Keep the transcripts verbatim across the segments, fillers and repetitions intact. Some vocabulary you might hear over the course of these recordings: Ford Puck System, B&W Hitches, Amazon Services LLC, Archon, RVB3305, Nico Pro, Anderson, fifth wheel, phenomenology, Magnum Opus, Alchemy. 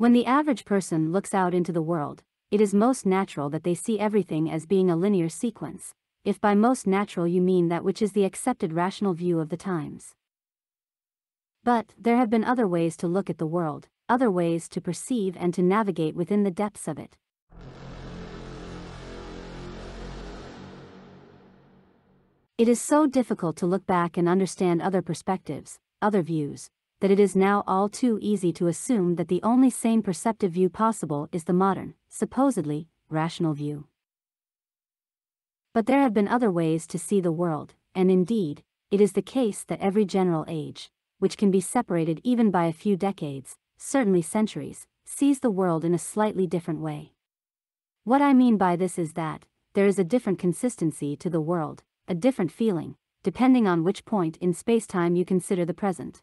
When the average person looks out into the world, it is most natural that they see everything as being a linear sequence, if by most natural you mean that which is the accepted rational view of the times. But there have been other ways to look at the world, other ways to perceive and to navigate within the depths of it. It is so difficult to look back and understand other perspectives, other views, that it is now all too easy to assume that the only sane perceptive view possible is the modern, supposedly, rational view. But there have been other ways to see the world, and indeed, it is the case that every general age, which can be separated even by a few decades, certainly centuries, sees the world in a slightly different way. What I mean by this is that there is a different consistency to the world, a different feeling, depending on which point in space-time you consider the present.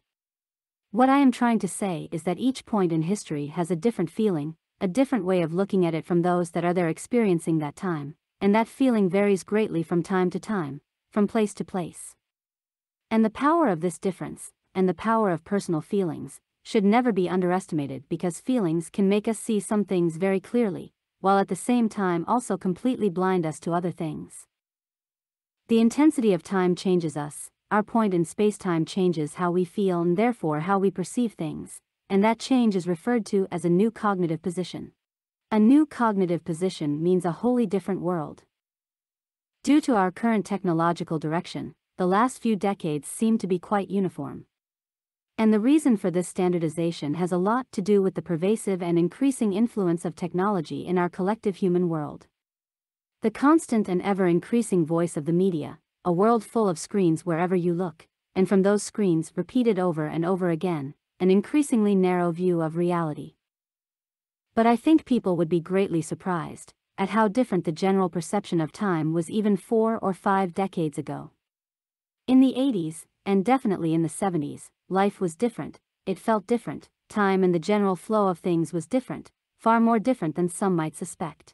What I am trying to say is that each point in history has a different feeling, a different way of looking at it from those that are there experiencing that time, and that feeling varies greatly from time to time, from place to place. And the power of this difference, and the power of personal feelings, should never be underestimated, because feelings can make us see some things very clearly, while at the same time also completely blind us to other things. The intensity of time changes us. Our point in space-time changes how we feel and therefore how we perceive things, and that change is referred to as a new cognitive position. A new cognitive position means a wholly different world. Due to our current technological direction, the last few decades seem to be quite uniform. And the reason for this standardization has a lot to do with the pervasive and increasing influence of technology in our collective human world. The constant and ever-increasing voice of the media, a world full of screens wherever you look, and from those screens repeated over and over again, an increasingly narrow view of reality. But I think people would be greatly surprised at how different the general perception of time was even four or five decades ago. In the eighties, and definitely in the seventies, life was different, it felt different, time and the general flow of things was different, far more different than some might suspect.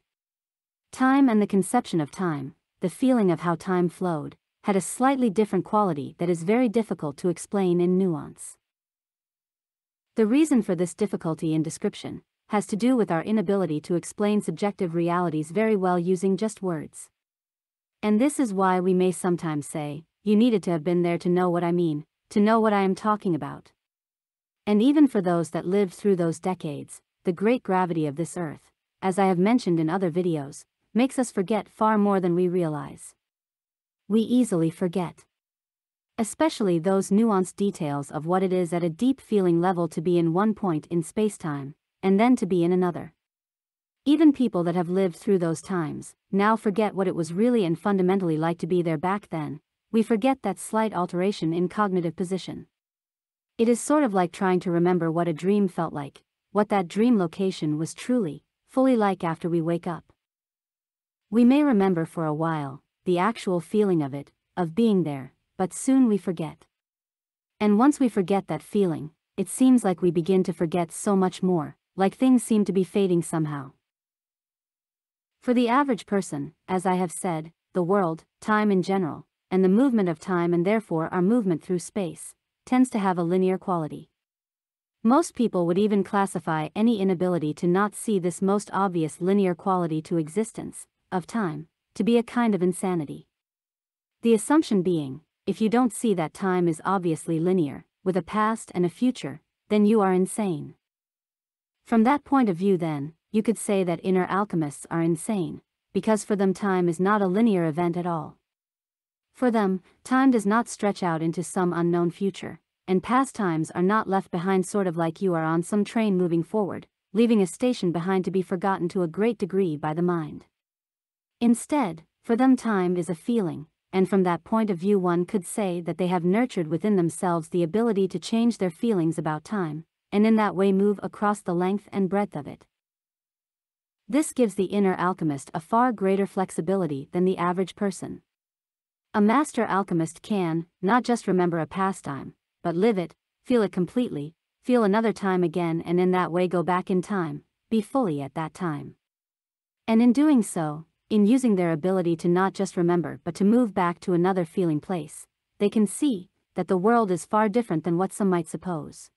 Time and the conception of time, the feeling of how time flowed, had a slightly different quality that is very difficult to explain in nuance. The reason for this difficulty in description has to do with our inability to explain subjective realities very well using just words. And this is why we may sometimes say, "You needed to have been there to know what I mean, to know what I am talking about." And even for those that lived through those decades, the great gravity of this earth, as I have mentioned in other videos, makes us forget far more than we realize. We easily forget, especially those nuanced details of what it is at a deep feeling level to be in one point in space-time, and then to be in another. Even people that have lived through those times now forget what it was really and fundamentally like to be there back then. We forget that slight alteration in cognitive position. It is sort of like trying to remember what a dream felt like, what that dream location was truly, fully like after we wake up. We may remember for a while the actual feeling of it, of being there, but soon we forget. And once we forget that feeling, it seems like we begin to forget so much more, like things seem to be fading somehow. For the average person, as I have said, the world, time in general, and the movement of time and therefore our movement through space, tends to have a linear quality. Most people would even classify any inability to not see this most obvious linear quality to existence, of time, to be a kind of insanity. The assumption being, if you don't see that time is obviously linear, with a past and a future, then you are insane. From that point of view then, you could say that inner alchemists are insane, because for them time is not a linear event at all. For them, time does not stretch out into some unknown future, and past times are not left behind, sort of like you are on some train moving forward, leaving a station behind to be forgotten to a great degree by the mind. Instead, for them time is a feeling, and from that point of view one could say that they have nurtured within themselves the ability to change their feelings about time, and in that way move across the length and breadth of it. This gives the inner alchemist a far greater flexibility than the average person. A master alchemist can not just remember a pastime, but live it, feel it completely, feel another time again, and in that way go back in time, be fully at that time. And in doing so, in using their ability to not just remember but to move back to another feeling place, they can see that the world is far different than what some might suppose.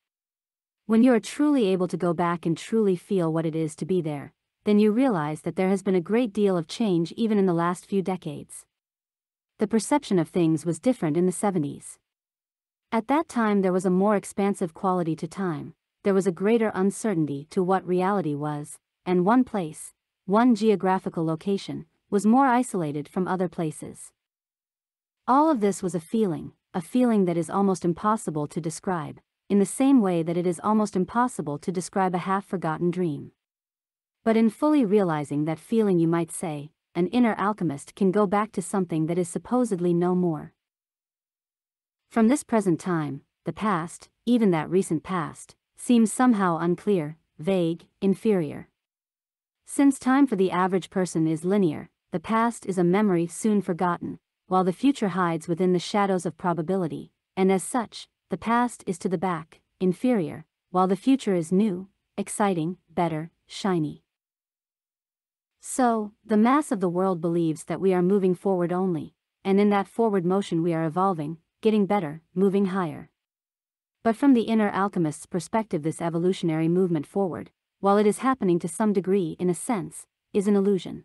When you are truly able to go back and truly feel what it is to be there, then you realize that there has been a great deal of change even in the last few decades. The perception of things was different in the seventies. At that time there was a more expansive quality to time, there was a greater uncertainty to what reality was, and one place, one geographical location, was more isolated from other places. All of this was a feeling, a feeling that is almost impossible to describe, in the same way that it is almost impossible to describe a half-forgotten dream. But in fully realizing that feeling, you might say, an inner alchemist can go back to something that is supposedly no more. From this present time, the past, even that recent past, seems somehow unclear, vague, inferior. Since time for the average person is linear, the past is a memory soon forgotten, while the future hides within the shadows of probability, and as such, the past is to the back, inferior, while the future is new, exciting, better, shiny. So, the mass of the world believes that we are moving forward only, and in that forward motion we are evolving, getting better, moving higher. But from the inner alchemist's perspective, this evolutionary movement forward, while it is happening to some degree in a sense, is an illusion.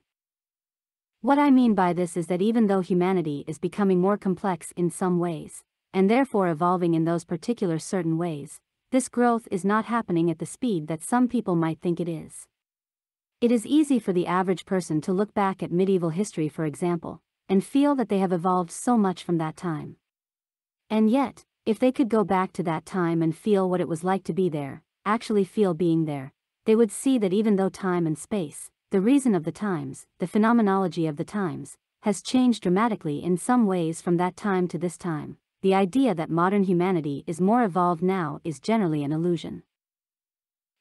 What I mean by this is that even though humanity is becoming more complex in some ways, and therefore evolving in those particular certain ways, this growth is not happening at the speed that some people might think it is. It is easy for the average person to look back at medieval history, for example, and feel that they have evolved so much from that time. And yet, if they could go back to that time and feel what it was like to be there, actually feel being there, they would see that even though time and space, the reason of the times, the phenomenology of the times, has changed dramatically in some ways from that time to this time, the idea that modern humanity is more evolved now is generally an illusion.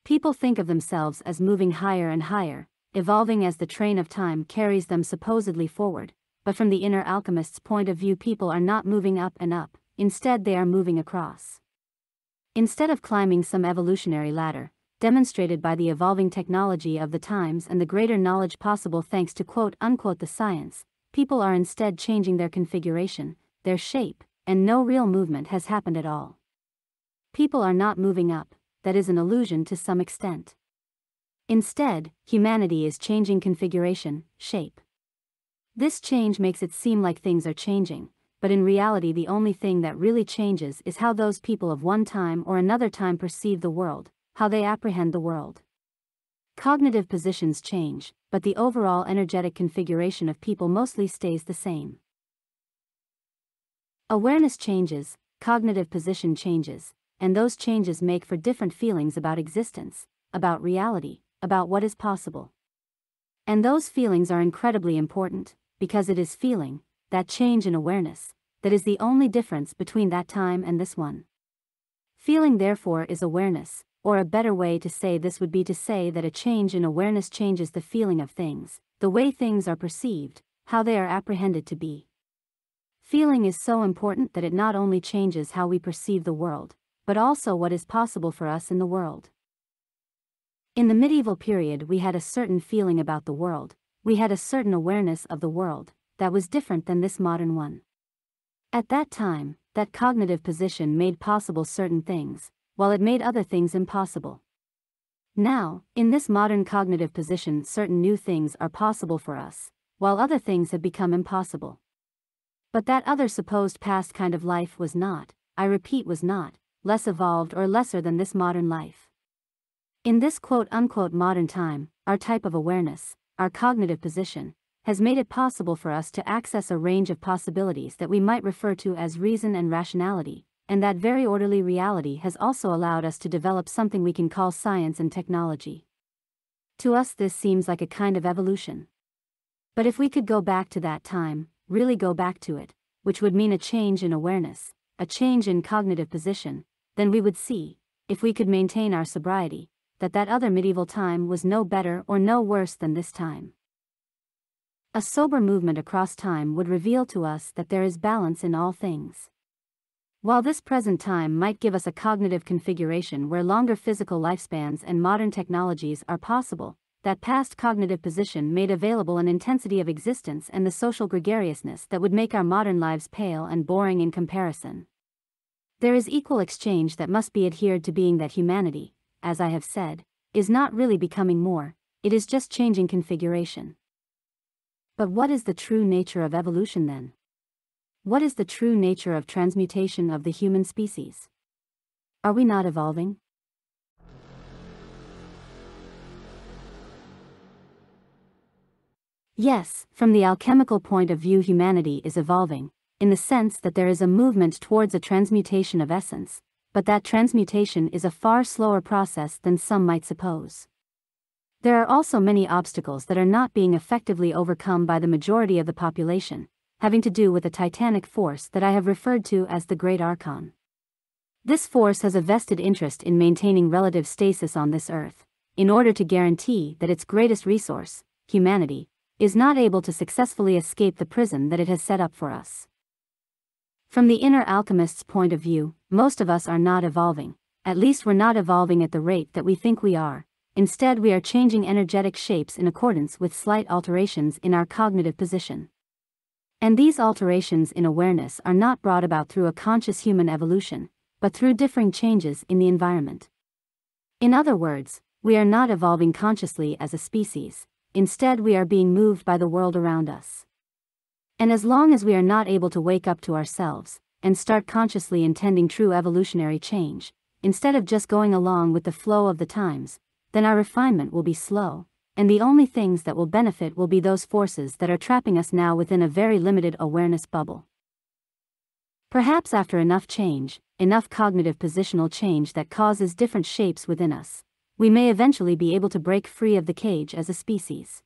People think of themselves as moving higher and higher, evolving as the train of time carries them supposedly forward, but from the inner alchemist's point of view, people are not moving up and up, instead they are moving across. Instead of climbing some evolutionary ladder, demonstrated by the evolving technology of the times and the greater knowledge possible thanks to quote-unquote the science, people are instead changing their configuration, their shape, and no real movement has happened at all. People are not moving up, that is an illusion to some extent. Instead, humanity is changing configuration, shape. This change makes it seem like things are changing, but in reality the only thing that really changes is how those people of one time or another time perceive the world, how they apprehend the world. Cognitive positions change, but the overall energetic configuration of people mostly stays the same. Awareness changes, cognitive position changes, and those changes make for different feelings about existence, about reality, about what is possible. And those feelings are incredibly important, because it is feeling, that change in awareness, that is the only difference between that time and this one. Feeling therefore is awareness. Or a better way to say this would be to say that a change in awareness changes the feeling of things, the way things are perceived, how they are apprehended to be. Feeling is so important that it not only changes how we perceive the world, but also what is possible for us in the world. In the medieval period we had a certain feeling about the world, we had a certain awareness of the world, that was different than this modern one. At that time, that cognitive position made possible certain things, while it made other things impossible. Now, in this modern cognitive position, certain new things are possible for us, while other things have become impossible. But that other supposed past kind of life was not, I repeat was not, less evolved or lesser than this modern life. In this quote-unquote modern time, our type of awareness, our cognitive position, has made it possible for us to access a range of possibilities that we might refer to as reason and rationality, and that very orderly reality has also allowed us to develop something we can call science and technology. To us this seems like a kind of evolution. But if we could go back to that time, really go back to it, which would mean a change in awareness, a change in cognitive position, then we would see, if we could maintain our sobriety, that that other medieval time was no better or no worse than this time. A sober movement across time would reveal to us that there is balance in all things. While this present time might give us a cognitive configuration where longer physical lifespans and modern technologies are possible, that past cognitive position made available an intensity of existence and the social gregariousness that would make our modern lives pale and boring in comparison. There is equal exchange that must be adhered to, being that humanity, as I have said, is not really becoming more, it is just changing configuration. But what is the true nature of evolution then? What is the true nature of transmutation of the human species? Are we not evolving? Yes, from the alchemical point of view, humanity is evolving, in the sense that there is a movement towards a transmutation of essence, but that transmutation is a far slower process than some might suppose. There are also many obstacles that are not being effectively overcome by the majority of the population, having to do with a titanic force that I have referred to as the Great Archon. This force has a vested interest in maintaining relative stasis on this earth, in order to guarantee that its greatest resource, humanity, is not able to successfully escape the prison that it has set up for us. From the inner alchemist's point of view, most of us are not evolving, at least we're not evolving at the rate that we think we are, instead we are changing energetic shapes in accordance with slight alterations in our cognitive position. And these alterations in awareness are not brought about through a conscious human evolution, but through differing changes in the environment. In other words, we are not evolving consciously as a species. Instead, we are being moved by the world around us. And as long as we are not able to wake up to ourselves, and start consciously intending true evolutionary change, instead of just going along with the flow of the times, then our refinement will be slow, and the only things that will benefit will be those forces that are trapping us now within a very limited awareness bubble. Perhaps after enough change, enough cognitive positional change that causes different shapes within us, we may eventually be able to break free of the cage as a species.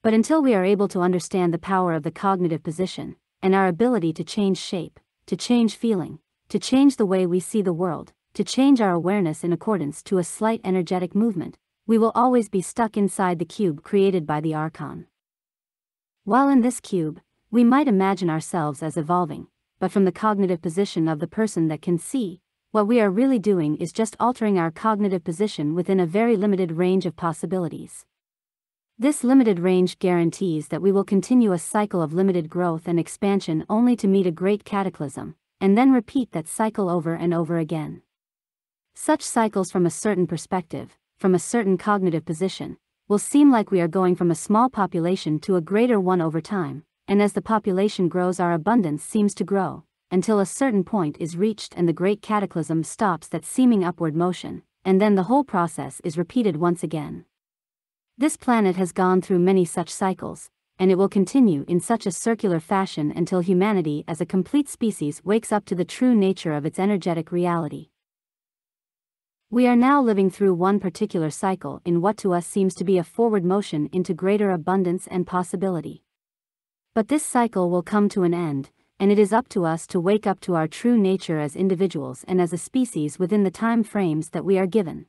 But until we are able to understand the power of the cognitive position, and our ability to change shape, to change feeling, to change the way we see the world, to change our awareness in accordance to a slight energetic movement, we will always be stuck inside the cube created by the Archon. While in this cube, we might imagine ourselves as evolving, but from the cognitive position of the person that can see, what we are really doing is just altering our cognitive position within a very limited range of possibilities. This limited range guarantees that we will continue a cycle of limited growth and expansion only to meet a great cataclysm, and then repeat that cycle over and over again. Such cycles, from a certain perspective, from a certain cognitive position, will seem like we are going from a small population to a greater one over time, and as the population grows, our abundance seems to grow, until a certain point is reached and the great cataclysm stops that seeming upward motion, and then the whole process is repeated once again. This planet has gone through many such cycles, and it will continue in such a circular fashion until humanity as a complete species wakes up to the true nature of its energetic reality. We are now living through one particular cycle in what to us seems to be a forward motion into greater abundance and possibility. But this cycle will come to an end, and it is up to us to wake up to our true nature as individuals and as a species within the time frames that we are given.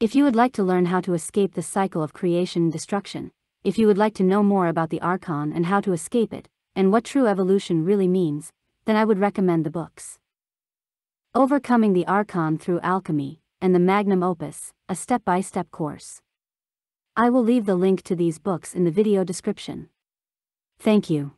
If you would like to learn how to escape the cycle of creation and destruction, if you would like to know more about the Archon and how to escape it, and what true evolution really means, then I would recommend the books Overcoming the Archon Through Alchemy, and the Magnum Opus, a step-by-step course. I will leave the link to these books in the video description. Thank you.